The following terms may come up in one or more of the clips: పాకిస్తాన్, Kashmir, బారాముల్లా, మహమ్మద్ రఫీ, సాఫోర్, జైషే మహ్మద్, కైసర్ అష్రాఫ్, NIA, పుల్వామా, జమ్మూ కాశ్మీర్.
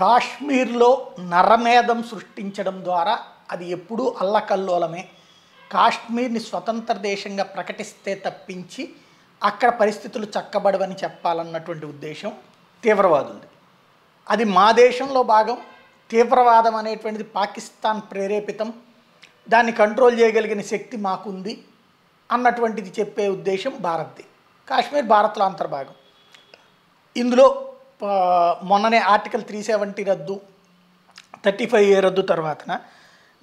కాశ్మీర్లో నరమేధం సృష్టించడం ద్వారా అది ఎప్పుడూ అల్లకల్లోలమే. కాశ్మీర్ని స్వతంత్ర దేశంగా ప్రకటిస్తే తప్పించి అక్కడ పరిస్థితులు చక్కబడవని చెప్పాలన్నటువంటి ఉద్దేశం తీవ్రవాదులది. అది మా దేశంలో భాగం. తీవ్రవాదం అనేటువంటిది పాకిస్తాన్ ప్రేరేపితం, దాన్ని కంట్రోల్ చేయగలిగిన శక్తి మాకుంది అన్నటువంటిది చెప్పే ఉద్దేశం భారత్ది. కాశ్మీర్ భారత్లో అంతర్భాగం. ఇందులో మొన్ననే ఆర్టికల్ 370 రద్దు, 35A రద్దు తర్వాతన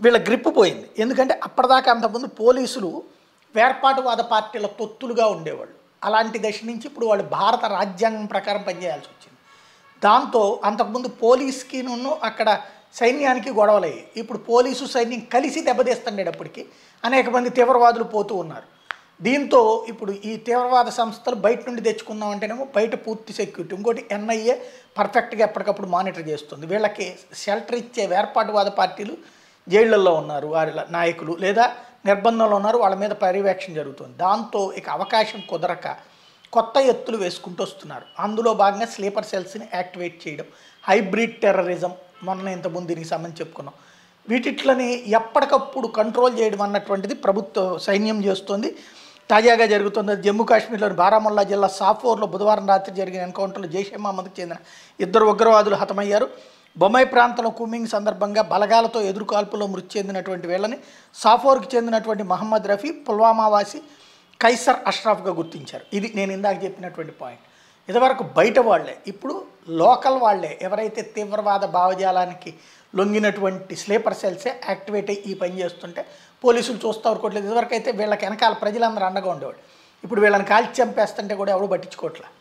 వీళ్ళ గ్రిప్ పోయింది. ఎందుకంటే అప్పటిదాకా అంతకుముందు పోలీసులు వేర్పాటువాద పార్టీల తొత్తులుగా ఉండేవాళ్ళు. అలాంటి దశ నుంచి ఇప్పుడు వాళ్ళు భారత రాజ్యాంగం ప్రకారం పనిచేయాల్సి వచ్చింది. దాంతో అంతకుముందు పోలీస్కిను అక్కడ సైన్యానికి గొడవలయ్యాయి. ఇప్పుడు పోలీసు సైన్యం కలిసి దెబ్బతీస్తుండేటప్పటికీ అనేక మంది తీవ్రవాదులు పోతూ ఉన్నారు. దీంతో ఇప్పుడు ఈ తీవ్రవాద సంస్థలు బయట నుండి తెచ్చుకుందాం అంటేనేమో బయట పూర్తి సెక్యూరిటీ, ఇంకోటి NIA పర్ఫెక్ట్గా ఎప్పటికప్పుడు మానిటర్ చేస్తుంది. వీళ్ళకి షెల్టర్ ఇచ్చే వేర్పాటువాద పార్టీలు జైళ్లలో ఉన్నారు, వారి నాయకులు లేదా నిర్బంధంలో ఉన్నారు, వాళ్ళ మీద పర్యవేక్షణ జరుగుతుంది. దాంతో ఇక అవకాశం కుదరక కొత్త ఎత్తులు వేసుకుంటూ వస్తున్నారు. అందులో భాగంగా స్లీపర్ సెల్స్ని యాక్టివేట్ చేయడం, హైబ్రిడ్ టెర్రరిజం మొన్న ఇంతకుముందు దీనికి సంబంధించి చెప్పుకున్నాం. వీటిట్లని ఎప్పటికప్పుడు కంట్రోల్ చేయడం అన్నటువంటిది ప్రభుత్వ సైన్యం చేస్తుంది, తాజాగా జరుగుతుంది. జమ్మూ కాశ్మీర్లోని బారాముల్లా జిల్లా సాఫోర్లో బుధవారం రాత్రి జరిగిన ఎన్కౌంటర్లో జైషే మహ్మద్కు చెందిన ఇద్దరు ఉగ్రవాదులు హతమయ్యారు. బొమై ప్రాంతంలో కూమింగ్ సందర్భంగా బలగాలతో ఎదురుకాల్పులో మృతి చెందినటువంటి వీళ్ళని సాఫోర్కు చెందినటువంటి మహమ్మద్ రఫీ పుల్వామా వాసి కైసర్ అష్రాఫ్గా గుర్తించారు. ఇది నేను ఇందాక చెప్పినటువంటి పాయింట్. ఇదివరకు బయట వాళ్లే, ఇప్పుడు లోకల్ వాళ్లే ఎవరైతే తీవ్రవాద భావజాలానికి లొంగినటువంటి స్లీపర్ సెల్సే యాక్టివేట్ అయ్యి ఈ పని చేస్తుంటే పోలీసులు చూస్తూ ఊరుకోవట్లేదు. ఇదివరకైతే వీళ్ళకి వెనకాల ప్రజలందరూ అండగా ఉండేవాళ్ళు. ఇప్పుడు వీళ్ళని కాల్చి చంపేస్తుంటే కూడా ఎవరు పట్టించుకోవట్లేదు.